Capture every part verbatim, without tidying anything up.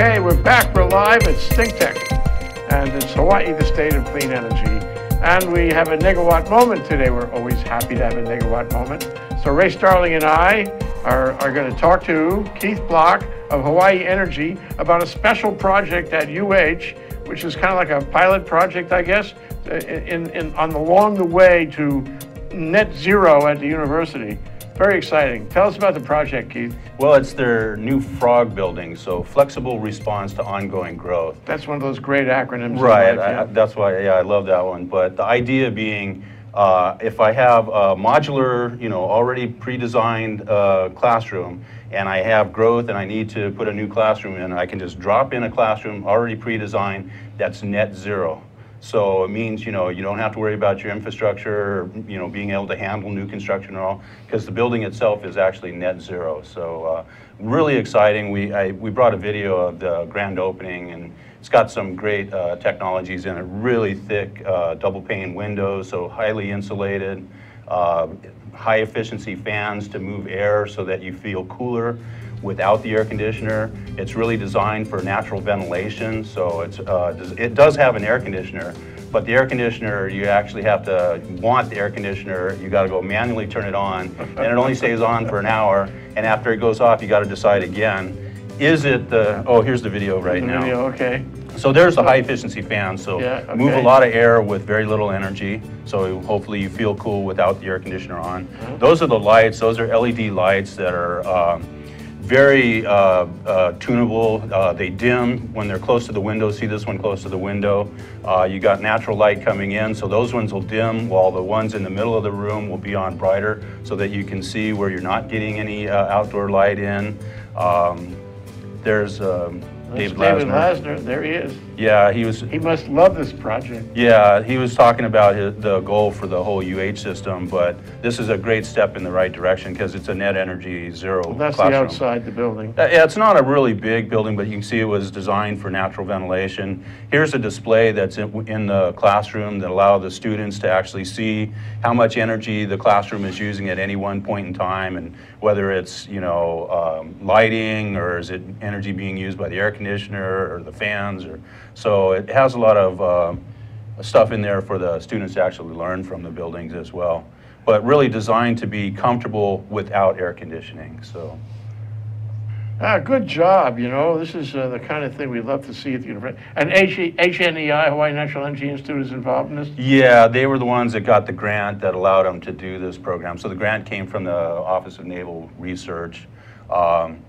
Okay, we're back, we're live, it's ThinkTech, and it's Hawaii, the state of clean energy. And we have a negawatt moment today. We're always happy to have a negawatt moment. So Ray Starling and I are, are going to talk to Keith Block of Hawaii Energy about a special project at U H, which is kind of like a pilot project, I guess, in, in, on the, along the way to net zero at the university. Very exciting. Tell us about the project, Keith. Well, it's their new FROG building, so flexible response to ongoing growth. That's one of those great acronyms. Right. Life, yeah. I, that's why yeah, I love that one. But the idea being, uh, if I have a modular, you know, already pre-designed uh, classroom, and I have growth and I need to put a new classroom in, I can just drop in a classroom already pre-designed that's net zero. So it means, you know, you don't have to worry about your infrastructure, or, you know, being able to handle new construction and all, because the building itself is actually net zero. So uh, really exciting. We, I, we brought a video of the grand opening, and it's got some great uh, technologies in it, really thick uh, double pane windows, so highly insulated, uh, high efficiency fans to move air so that you feel cooler without the air conditioner. It's really designed for natural ventilation, so it's, uh, it does have an air conditioner, but the air conditioner, you actually have to want the air conditioner. You gotta go manually turn it on, and it only stays on for an hour, and after it goes off, you gotta decide again. Is it the, oh, here's the video right now. Video, okay. So there's the high efficiency fan, so yeah, okay. Move a lot of air with very little energy, so hopefully you feel cool without the air conditioner on. Mm-hmm. Those are the lights, those are L E D lights that are, um, very uh, uh, tunable. Uh, they dim when they're close to the window. See this one close to the window. Uh, you got natural light coming in, so those ones will dim while the ones in the middle of the room will be on brighter so that you can see where you're not getting any uh, outdoor light in. Um, there's um, David Lasner. David Lasner, there he is. Yeah, he was. He must love this project. Yeah, he was talking about his, the goal for the whole U H system, but this is a great step in the right direction because it's a net energy zero well, that's classroom. That's the outside the building. Uh, yeah, it's not a really big building, but you can see it was designed for natural ventilation. Here's a display that's in, in the classroom that allow the students to actually see how much energy the classroom is using at any one point in time, and whether it's, you know, um, lighting, or is it energy being used by the air conditioner or the fans, or so it has a lot of uh, stuff in there for the students to actually learn from the buildings as well, but really designed to be comfortable without air conditioning. So ah, good job. You know, this is uh, the kind of thing we love to see at the university. And H N E I, Hawaii National Energy Institute, is involved in this? Yeah, they were the ones that got the grant that allowed them to do this program. So the grant came from the Office of Naval Research. Um,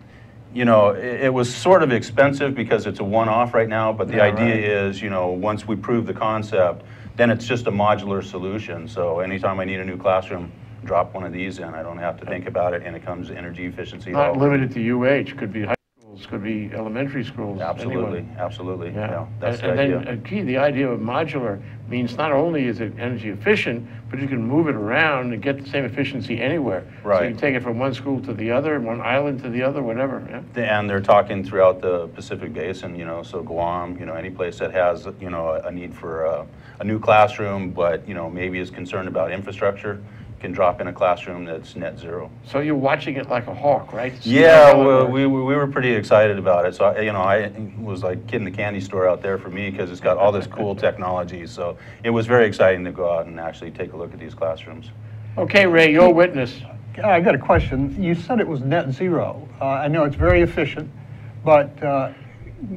You know, it, it was sort of expensive because it's a one-off right now, but the yeah, idea right. is, you know, once we prove the concept, then it's just a modular solution. So anytime I need a new classroom, drop one of these in. I don't have to think about it, and it comes to energy efficiency. Not limited to U H, could be high schools, could be elementary schools. Absolutely, anyone. absolutely. Yeah, yeah that's and, the and idea. Then, uh, key, the idea of modular means not only is it energy efficient, but you can move it around and get the same efficiency anywhere. Right. So you can take it from one school to the other, and one island to the other, whatever. Yeah. And they're talking throughout the Pacific Basin, you know, so Guam, you know, any place that has, you know, a, a need for a, a new classroom, but, you know, maybe is concerned about infrastructure, can drop in a classroom that's net zero. So you're watching it like a hawk, right? So yeah, well, we, we were pretty excited about it. So, I, you know, I was like kid in the candy store out there for me, because it's got all this cool technology. So it was very exciting to go out and actually take a look at these classrooms. Okay, Ray, you're a witness. I got a question. You said it was net zero. Uh, I know it's very efficient, but uh,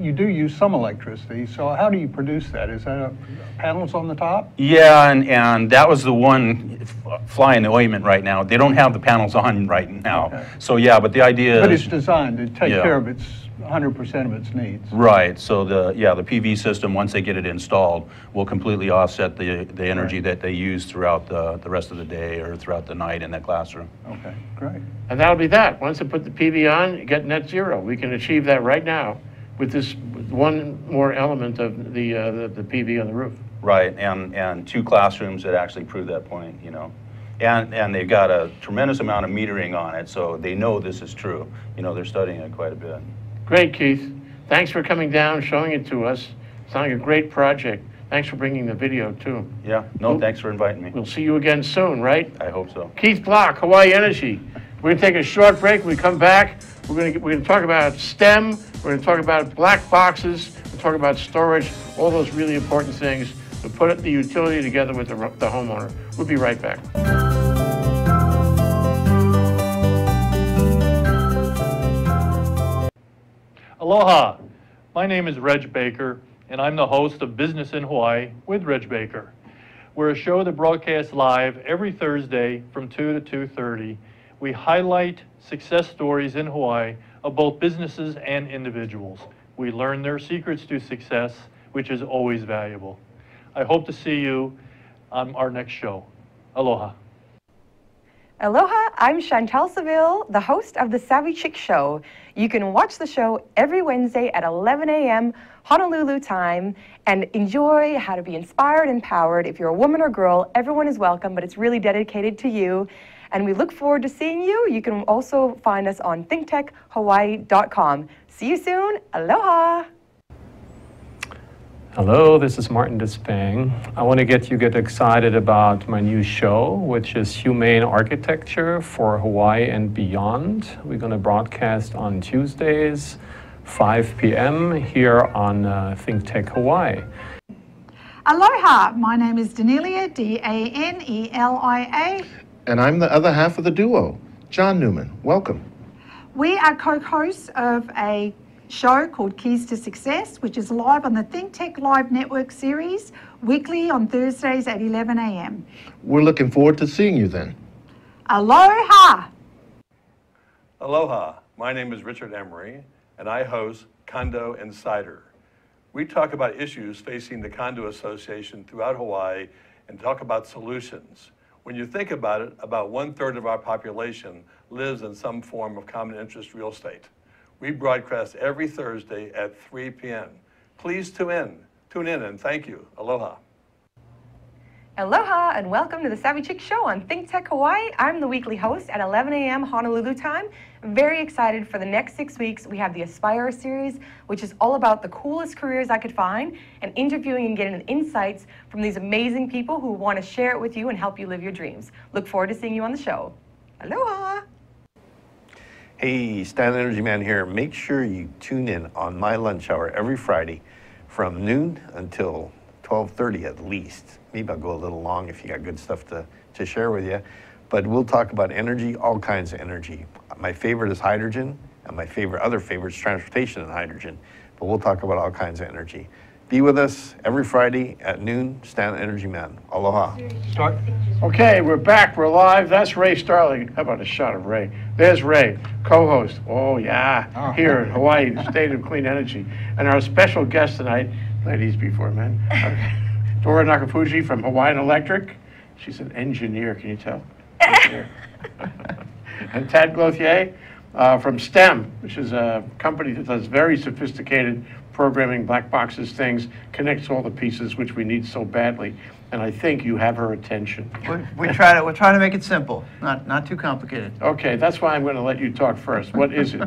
you do use some electricity, so how do you produce that? Is that a, panels on the top? Yeah, and, and that was the one fly in the ointment right now. They don't have the panels on right now. Okay. So yeah, but the idea but is... But it's designed to take yeah. care of its one hundred percent of its needs. Right, so the yeah, the P V system, once they get it installed, will completely offset the, the energy right. that they use throughout the, the rest of the day or throughout the night in that classroom. Okay, great. And that'll be that. Once they put the P V on, you get net zero. We can achieve that right now, with this one more element of the, uh, the the P V on the roof. Right, and and two classrooms that actually prove that point, you know, and and they've got a tremendous amount of metering on it, so they know this is true. You know, they're studying it quite a bit. Great, Keith. Thanks for coming down, showing it to us. It's like a great project. Thanks for bringing the video too. Yeah, no, we'll, thanks for inviting me. We'll see you again soon, right? I hope so. Keith Block, Hawaii Energy. We're going to take a short break. When we come back, we're going to, we're going to talk about STEM. We're going to talk about black boxes. We're talking about storage, all those really important things to put the utility together with the, the homeowner. We'll be right back. Aloha. My name is Reg Baker, and I'm the host of Business in Hawaii with Reg Baker. We're a show that broadcasts live every Thursday from two to two thirty. We highlight success stories in Hawaii of both businesses and individuals. We learn their secrets to success, which is always valuable. I hope to see you on our next show. Aloha. Aloha, I'm Chantal Seville, the host of the Savvy Chick Show. You can watch the show every Wednesday at eleven a m Honolulu time and enjoy how to be inspired and empowered. If you're a woman or girl, everyone is welcome, but it's really dedicated to you. And we look forward to seeing you. You can also find us on think tech hawaii dot com. See you soon. Aloha. Hello, this is Martin Despang. I want to get you get excited about my new show, which is Humane Architecture for Hawaii and Beyond. We're going to broadcast on Tuesdays, five p m here on uh, Think Tech Hawaii. Aloha, my name is Danelia, D A N E L I A. And I'm the other half of the duo, John Newman. Welcome. We are co-hosts of a show called Keys to Success, which is live on the Think Tech Live Network series, weekly on Thursdays at eleven a m We're looking forward to seeing you then. Aloha! Aloha, my name is Richard Emery, and I host Condo Insider. We talk about issues facing the condo association throughout Hawaii and talk about solutions. When you think about it, about one-third of our population lives in some form of common interest real estate. We broadcast every Thursday at three p m Please tune in, tune in, and thank you. Aloha. Aloha, and welcome to the Savvy Chick Show on Think Tech Hawaii. I'm the weekly host at eleven a m Honolulu time. I'm very excited for the next six weeks. We have the Aspire series, which is all about the coolest careers I could find and interviewing and getting insights from these amazing people who want to share it with you and help you live your dreams. Look forward to seeing you on the show. Aloha. Hey, Stan Energy Man here. Make sure you tune in on my lunch hour every Friday from noon until twelve thirty at least. Maybe I'll go a little long if you got good stuff to, to share with you. But we'll talk about energy, all kinds of energy. My favorite is hydrogen, and my favorite, other favorite is transportation and hydrogen. But we'll talk about all kinds of energy. Be with us every Friday at noon, Stan Energy Man. Aloha. Start. Okay, we're back, we're live. That's Ray Starling. How about a shot of Ray? There's Ray, co-host, oh yeah, oh. Here in Hawaii, State of Clean Energy. And our special guest tonight, ladies before men, okay, Dora Nakafuji from Hawaiian Electric. She's an engineer, can you tell? And Tad Glauthier uh, from STEM, which is a company that does very sophisticated programming, black boxes, things, connects all the pieces which we need so badly. And I think you have her attention. We, we try to, we're trying to make it simple, not, not too complicated. Okay, that's why I'm going to let you talk first. What is it?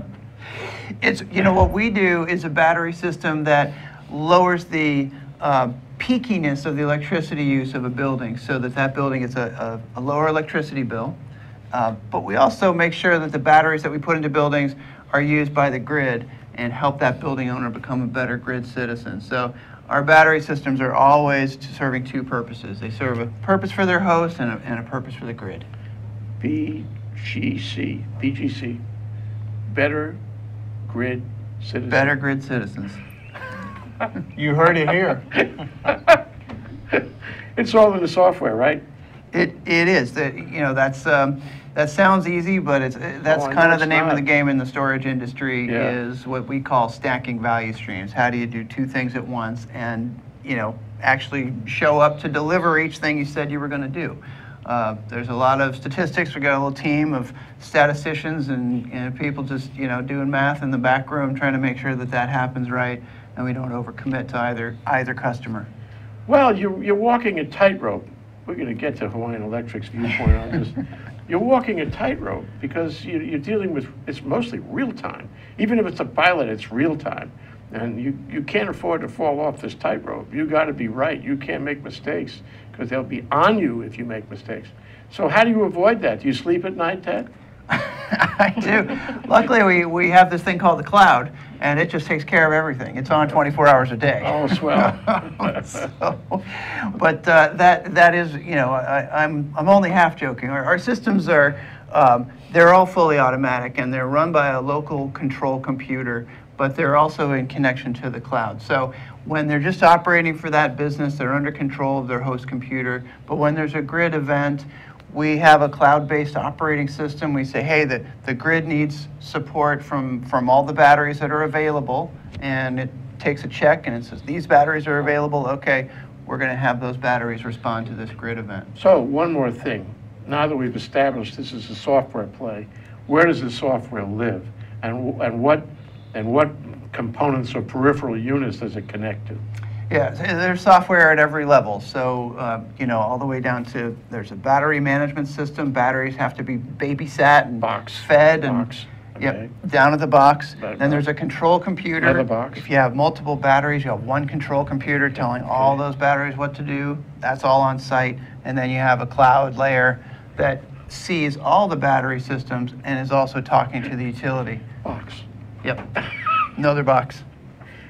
It's, you know, what we do is a battery system that lowers the uh, peakiness of the electricity use of a building so that that building is a, a, a lower electricity bill. Uh, but we also make sure that the batteries that we put into buildings are used by the grid and help that building owner become a better grid citizen. So our battery systems are always serving two purposes. They serve a purpose for their host and a, and a purpose for the grid. B G C, B G C, Better Grid Citizens. Better Grid Citizens. You heard it here. It's all in the software, right? It it is. That, you know, that's um, that sounds easy, but it's uh, that's oh, kind of the name not. of the game in the storage industry, yeah. Is what we call stacking value streams. How do you do two things at once and, you know, actually show up to deliver each thing you said you were going to do? Uh, there's a lot of statistics. We got a little team of statisticians and, and people just, you know, doing math in the back room, trying to make sure that that happens right. And we don't overcommit to either either customer. Well, you're, you're walking a tightrope. We're going to get to Hawaiian Electric's viewpoint on this. You're walking a tightrope because you, you're dealing with, it's mostly real time. Even if it's a pilot, it's real time. And you, you can't afford to fall off this tightrope. You got to be right. You can't make mistakes because they'll be on you if you make mistakes. So how do you avoid that? Do you sleep at night, Ted? I do. Luckily, we, we have this thing called the cloud, and it just takes care of everything. It's on twenty-four hours a day. Oh, swell. So, but uh, that that is, you know, I, I'm, I'm only half joking. Our, our systems are, um, they're all fully automatic, and they're run by a local control computer, but they're also in connection to the cloud. So when they're just operating for that business, they're under control of their host computer. But when there's a grid event, we have a cloud-based operating system. We say, hey, the, the grid needs support from, from all the batteries that are available, and it takes a check and it says, these batteries are available, okay, we're gonna have those batteries respond to this grid event. So one more thing, now that we've established this is a software play, where does the software live? And, and what and what components or peripheral units does it connect to? Yeah, there's software at every level. So, uh, you know, all the way down to, there's a battery management system. Batteries have to be babysat and box. fed. Box. And, okay. Yep, down at the box. That then box. There's a control computer. Another box. If you have multiple batteries, you have one control computer telling okay. all those batteries what to do. That's all on site. And then you have a cloud layer that sees all the battery systems and is also talking to the utility. Box. Yep. Another box.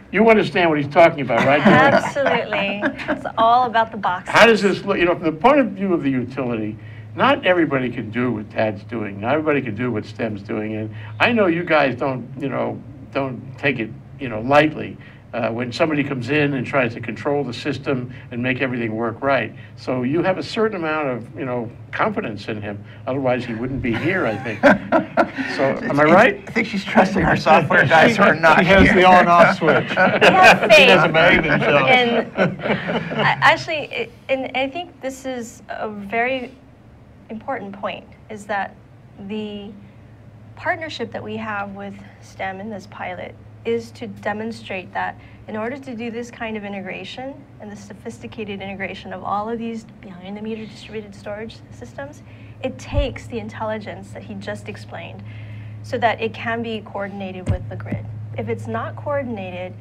You understand what he's talking about, right? Absolutely. It's all about the boxes. How does this look? You know, from the point of view of the utility, not everybody can do what Tad's doing. Not everybody can do what STEM's doing. And I know you guys don't, you know, don't take it, you know, lightly uh, when somebody comes in and tries to control the system and make everything work right. So you have a certain amount of, you know, confidence in him. Otherwise, he wouldn't be here, I think. So, am I right? I think she's trusting her software guys who are not here. He has the on-off switch. I He doesn't make themselves. And actually, it, and I think this is a very important point, is that the partnership that we have with STEM in this pilot is to demonstrate that in order to do this kind of integration and the sophisticated integration of all of these behind-the-meter distributed storage systems, it takes the intelligence that he just explained so that it can be coordinated with the grid. If it's not coordinated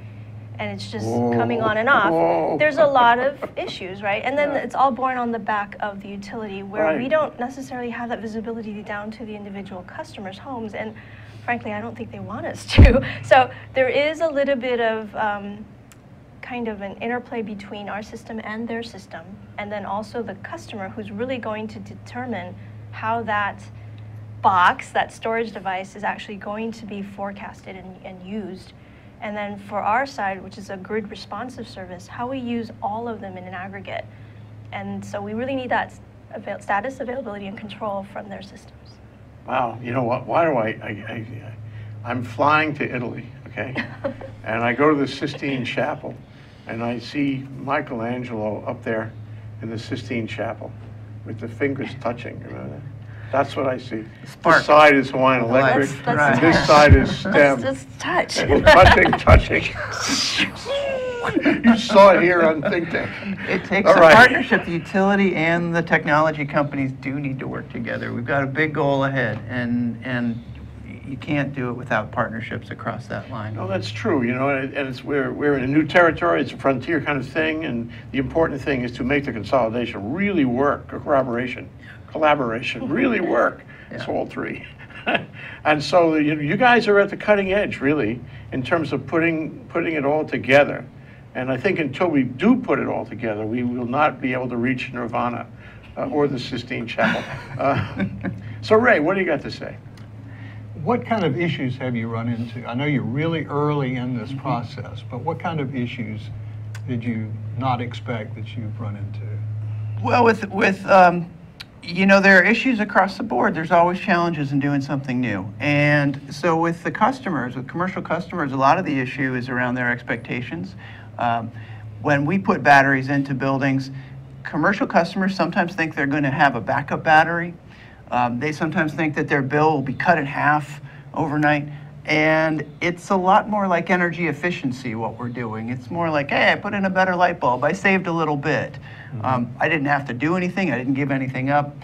and it's just whoa, coming on and off, whoa. there's a lot of issues, right? And then yeah. it's all borne on the back of the utility where right. we don't necessarily have that visibility down to the individual customers' homes. And frankly, I don't think they want us to. So there is a little bit of um, kind of an interplay between our system and their system, and then also the customer who's really going to determine how that box, that storage device, is actually going to be forecasted and, and used. And then for our side, which is a grid responsive service, how we use all of them in an aggregate. And so we really need that avail status, availability, and control from their systems. Wow, you know what, why do I, I, I I'm flying to Italy, okay? And I go to the Sistine Chapel, and I see Michelangelo up there in the Sistine Chapel with the fingers touching. You know, that's what I see. Spark. This side is Hawaiian Electric, let's, let's right. this side is STEM. Let's just touch. And touching, touching. You saw it here on Think Tank. It takes All a right. partnership. The utility and the technology companies do need to work together. We've got a big goal ahead, and and you can't do it without partnerships across that line. Oh, that's true. You know, and it's we're we're in a new territory. It's a frontier kind of thing, and the important thing is to make the consolidation really work. Collaboration, collaboration really work. Yeah. It's all three. And so you know, you guys are at the cutting edge, really, in terms of putting putting it all together. And I think until we do put it all together, we will not be able to reach Nirvana uh, or the Sistine Chapel. Uh, so Ray, what do you got to say? What kind of issues have you run into? I know you're really early in this mm-hmm. process, but what kind of issues did you not expect that you've run into? Well, with, with um, you know, there are issues across the board. There's always challenges in doing something new. And so with the customers, with commercial customers, a lot of the issue is around their expectations. Um, when we put batteries into buildings, commercial customers sometimes think they're going to have a backup battery. Um, they sometimes think that their bill will be cut in half overnight. And it's a lot more like energy efficiency, what we're doing. It's more like, hey, I put in a better light bulb. I saved a little bit. Mm-hmm. um, I didn't have to do anything. I didn't give anything up.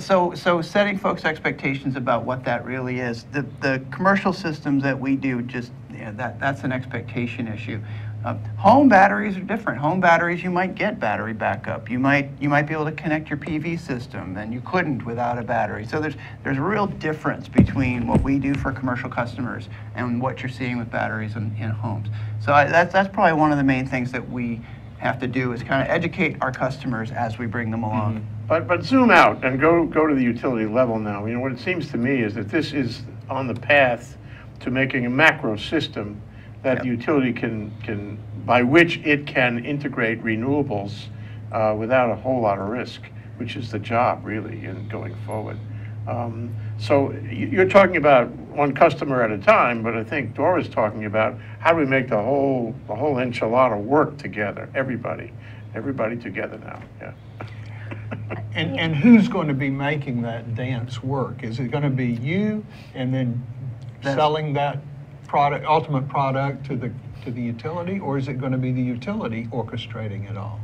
So, so setting folks' expectations about what that really is. The, the commercial systems that we do just yeah, that, that's an expectation issue. Uh, home batteries are different. Home batteries, you might get battery backup. You might, you might be able to connect your P V system, and you couldn't without a battery. So there's, there's a real difference between what we do for commercial customers and what you're seeing with batteries in, in homes. So I, that's, that's probably one of the main things that we have to do, is kind of educate our customers as we bring them along. Mm-hmm. But, but zoom out and go, go to the utility level now. You know, what it seems to me is that this is on the path to making a macro system that yep. the utility can, can, by which it can integrate renewables uh, without a whole lot of risk, which is the job really in going forward. Um, so you're talking about one customer at a time, but I think Dora's talking about how do we make the whole, the whole enchilada work together, everybody, everybody together now, yeah. And, and who's going to be making that dance work? Is it going to be you and then That's selling that product, ultimate product to the, to the utility, or is it going to be the utility orchestrating it all?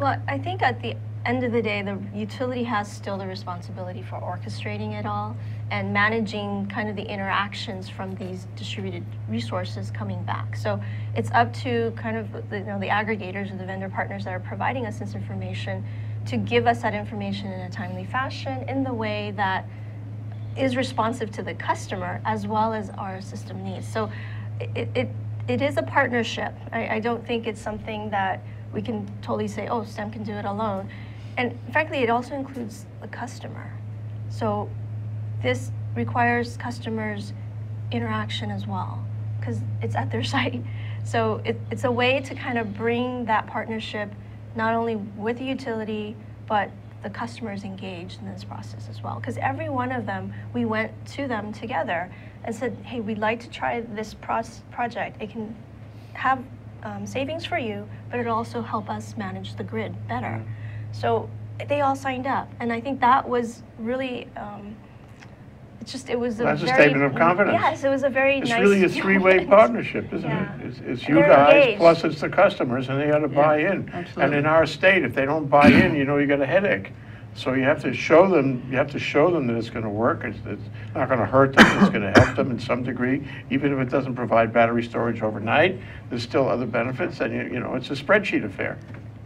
Well, I think at the end of the day, the utility has still the responsibility for orchestrating it all and managing kind of the interactions from these distributed resources coming back. So it's up to kind of the, you know, the aggregators or the vendor partners that are providing us this information to give us that information in a timely fashion in the way that is responsive to the customer as well as our system needs. So it, it, it is a partnership. I, I don't think it's something that we can totally say, oh, STEM can do it alone. And frankly, it also includes the customer. So this requires customers' interaction as well, because it's at their site. So it, it's a way to kind of bring that partnership not only with the utility, but the customers engaged in this process as well. Because every one of them, we went to them together and said, hey, we'd like to try this pro project. It can have um, savings for you, but it'll also help us manage the grid better. So they all signed up. And I think that was really, um, it's just, it was well, a that's very- That's a statement of confidence. Yes, it was a very it's nice- It's really a three-way partnership, isn't yeah. it? It's, it's you guys, engaged. plus it's the customers, and they got to yeah, buy in. Absolutely. And in our state, if they don't buy in, you know, you got a headache. So you have to show them, you have to show them that it's going to work, it's, it's not going to hurt them, it's going to help them in some degree. Even if it doesn't provide battery storage overnight, there's still other benefits, and you, you know, it's a spreadsheet affair.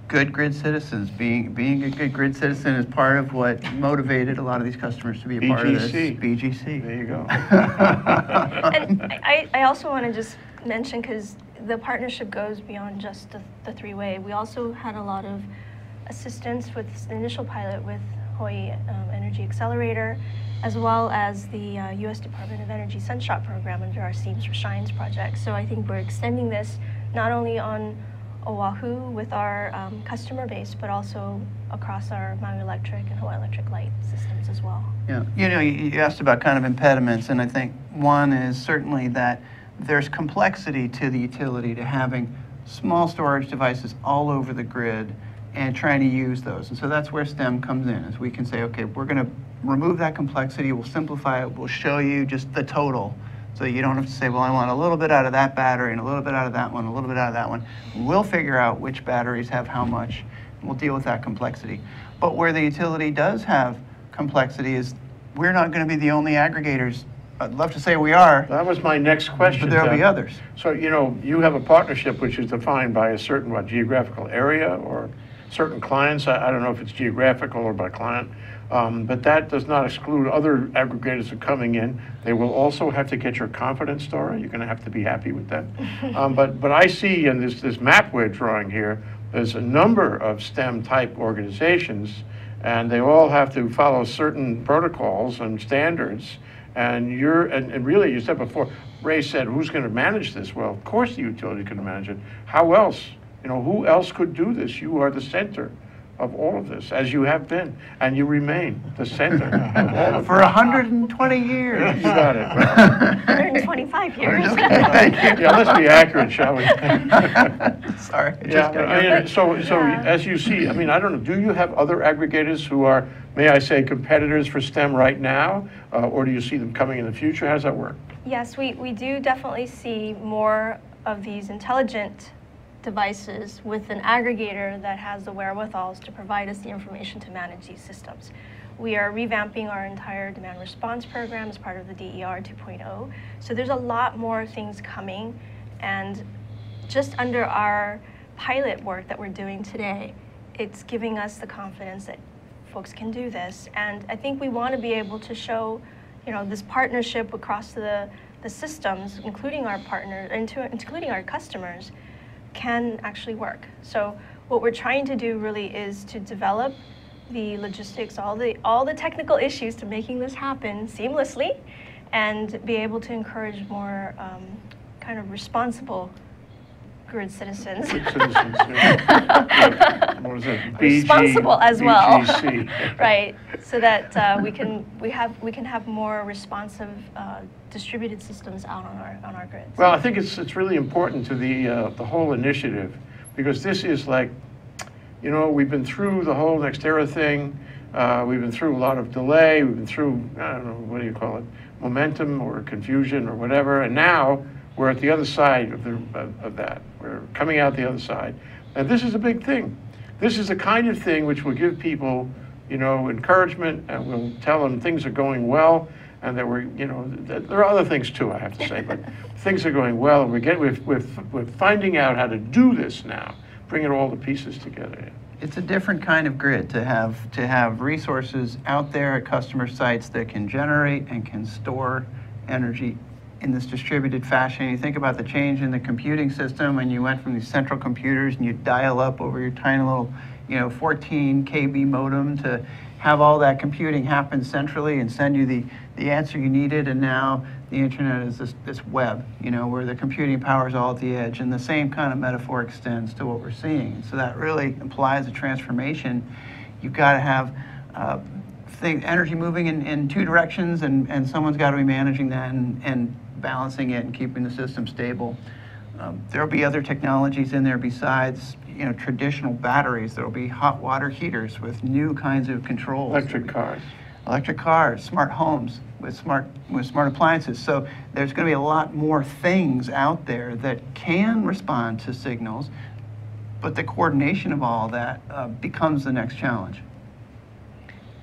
Good grid citizens. Being being a good grid citizen is part of what motivated a lot of these customers to be a part of this. B G C. There you go. And I, I also want to just mention, because the partnership goes beyond just the, the three-way. We also had a lot of assistance with this initial pilot with Hawaii um, Energy Accelerator, as well as the uh, U S Department of Energy Sunshot program under our Seams for Shines project. So I think we're extending this not only on Oahu with our um, customer base, but also across our Maui Electric and Hawaii Electric Light systems as well. Yeah, you know, you asked about kind of impediments, and I think one is certainly that there's complexity to the utility to having small storage devices all over the grid and trying to use those. And so that's where STEM comes in, is we can say, okay, we're going to remove that complexity, we'll simplify it, we'll show you just the total. So you don't have to say, well, I want a little bit out of that battery and a little bit out of that one, a little bit out of that one. We'll figure out which batteries have how much, and we'll deal with that complexity. But where the utility does have complexity is we're not going to be the only aggregators. I'd love to say we are. That was my next question. But there'll be others. So, you know, you have a partnership which is defined by a certain, what, geographical area or certain clients. I, I don't know if it's geographical or by client. Um, but that does not exclude other aggregators who are coming in. They will also have to get your confidence, Dora. You're going to have to be happy with that. Um, but, but I see in this, this map we're drawing here, there's a number of STEM-type organizations, and they all have to follow certain protocols and standards. And you're, and, and really, you said before, Ray said, who's going to manage this? Well, of course the utility can manage it. How else? You know, who else could do this? You are the center of all of this, as you have been, and you remain the center of all of for one hundred twenty years. Yeah, you got it. one hundred twenty-five years. Yeah, let's be accurate, shall we? Sorry. Yeah, I mean, so, so yeah. as you see, I mean, I don't know, do you have other aggregators who are, may I say, competitors for STEM right now, uh, or do you see them coming in the future? How does that work? Yes, we, we do definitely see more of these intelligent devices with an aggregator that has the wherewithals to provide us the information to manage these systems. We are revamping our entire demand response program as part of the D E R two point oh. So there's a lot more things coming And just under our pilot work that we're doing today, it's giving us the confidence that folks can do this. And I think we want to be able to show, you know, this partnership across the, the systems, including our partners, including our customers, can actually work. So what we're trying to do really is to develop the logistics, all the, all the technical issues to making this happen seamlessly, and be able to encourage more um, kind of responsible grid citizens. Good citizens, yeah. What is it? B G, responsible as well, right? So that uh, we can we have we can have more responsive uh, distributed systems out on our on our grids. Well, I think it's it's really important to the uh, the whole initiative, because this is like, you know, we've been through the whole NextEra thing. Uh, we've been through a lot of delay. We've been through, I don't know, what do you call it, momentum or confusion or whatever. And now we're at the other side of, the, of, of that. We're coming out the other side. And this is a big thing. This is the kind of thing which will give people, you know, encouragement, and will tell them things are going well, and that we're, you know, th there are other things too, I have to say, but things are going well, and we're, getting, we're, we're, we're finding out how to do this now, bringing all the pieces together. It's a different kind of grid to have to have resources out there at customer sites that can generate and can store energy in this distributed fashion. You think about the change in the computing system when you went from these central computers and you dial up over your tiny little, you know, fourteen K B modem, to have all that computing happen centrally and send you the, the answer you needed. And now the internet is this, this web, you know, where the computing power is all at the edge. And the same kind of metaphor extends to what we're seeing. So that really implies a transformation. You've got to have uh, thing, energy moving in, in two directions, and, and someone's got to be managing that and, and balancing it and keeping the system stable. Um, there'll be other technologies in there besides, you know, traditional batteries. There'll be hot water heaters with new kinds of controls. Electric cars. Electric cars, smart homes with smart with smart appliances. So there's going to be a lot more things out there that can respond to signals, but the coordination of all that uh, becomes the next challenge.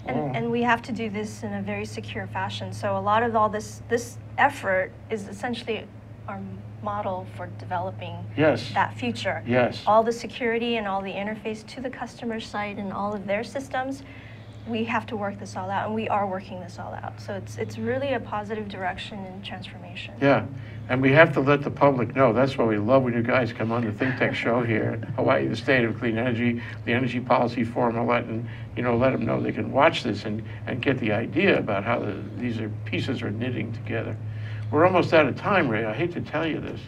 And, oh. and we have to do this in a very secure fashion. So a lot of all this this effort is essentially our model for developing yes. that future. Yes. All the security and all the interface to the customer site and all of their systems, we have to work this all out, and we are working this all out. So it's it's really a positive direction and transformation. Yeah, and we have to let the public know. That's why we love when you guys come on the Think Tech show here in Hawaii, the State of Clean Energy, the Energy Policy Forum, and let, and, you know, let them know they can watch this and, and get the idea about how the, these are pieces are knitting together. We're almost out of time, Ray. I hate to tell you this.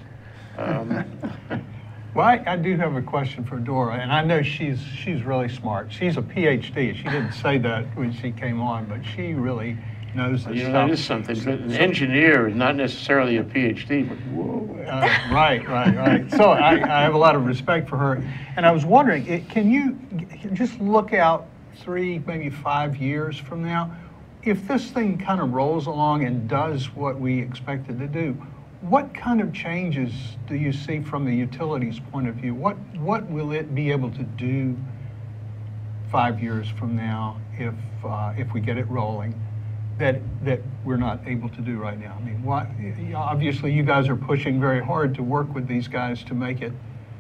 Um, well, I, I do have a question for Dora, and I know she's she's really smart. She's a P H D. She didn't say that when she came on, but she really knows this. You know, that is something. An engineer is not necessarily a P H D. But whoa. Uh, right, right, right. So I, I have a lot of respect for her, and I was wondering, it, can you just look out three, maybe five years from now? If this thing kind of rolls along and does what we expect it to do, what kind of changes do you see from the utilities point of view? What what will it be able to do five years from now if uh, if we get it rolling that that we're not able to do right now? I mean, what, obviously you guys are pushing very hard to work with these guys to make it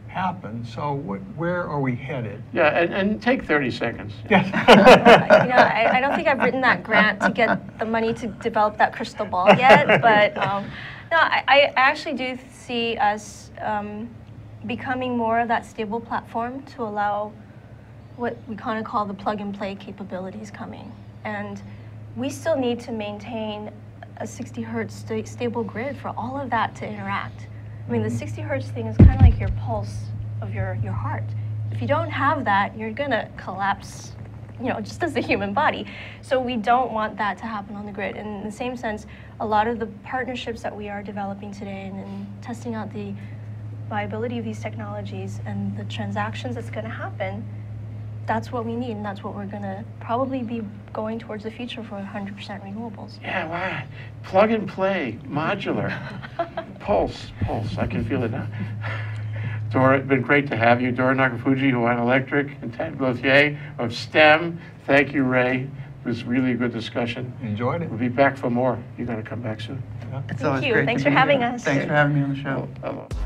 happen. So what, where are we headed? Yeah, and, and take thirty seconds. Yes. you know, I, I don't think I've written that grant to get the money to develop that crystal ball yet, but um, no, I, I actually do see us um, becoming more of that stable platform to allow what we kind of call the plug-and-play capabilities coming. And we still need to maintain a sixty hertz sta stable grid for all of that to interact. I mean, the sixty hertz thing is kind of like your pulse of your, your heart. If you don't have that, you're going to collapse, you know, just as a human body. So we don't want that to happen on the grid. And in the same sense, a lot of the partnerships that we are developing today and, and testing out the viability of these technologies and the transactions that's going to happen, that's what we need, and that's what we're going to probably be going towards the future for one hundred percent renewables. Yeah, wow. Plug and play, modular. Pulse, pulse, I can feel it now. Dora, it's been great to have you. Dora Nakafuji, Hawaiian Electric, and Tad Glauthier of STEM. Thank you, Ray. It was really a good discussion. Enjoyed it. We'll be back for more. You're going to come back soon. Yeah. Thank you. Great Thanks for having us. Thanks for having me on the show. Well, hello.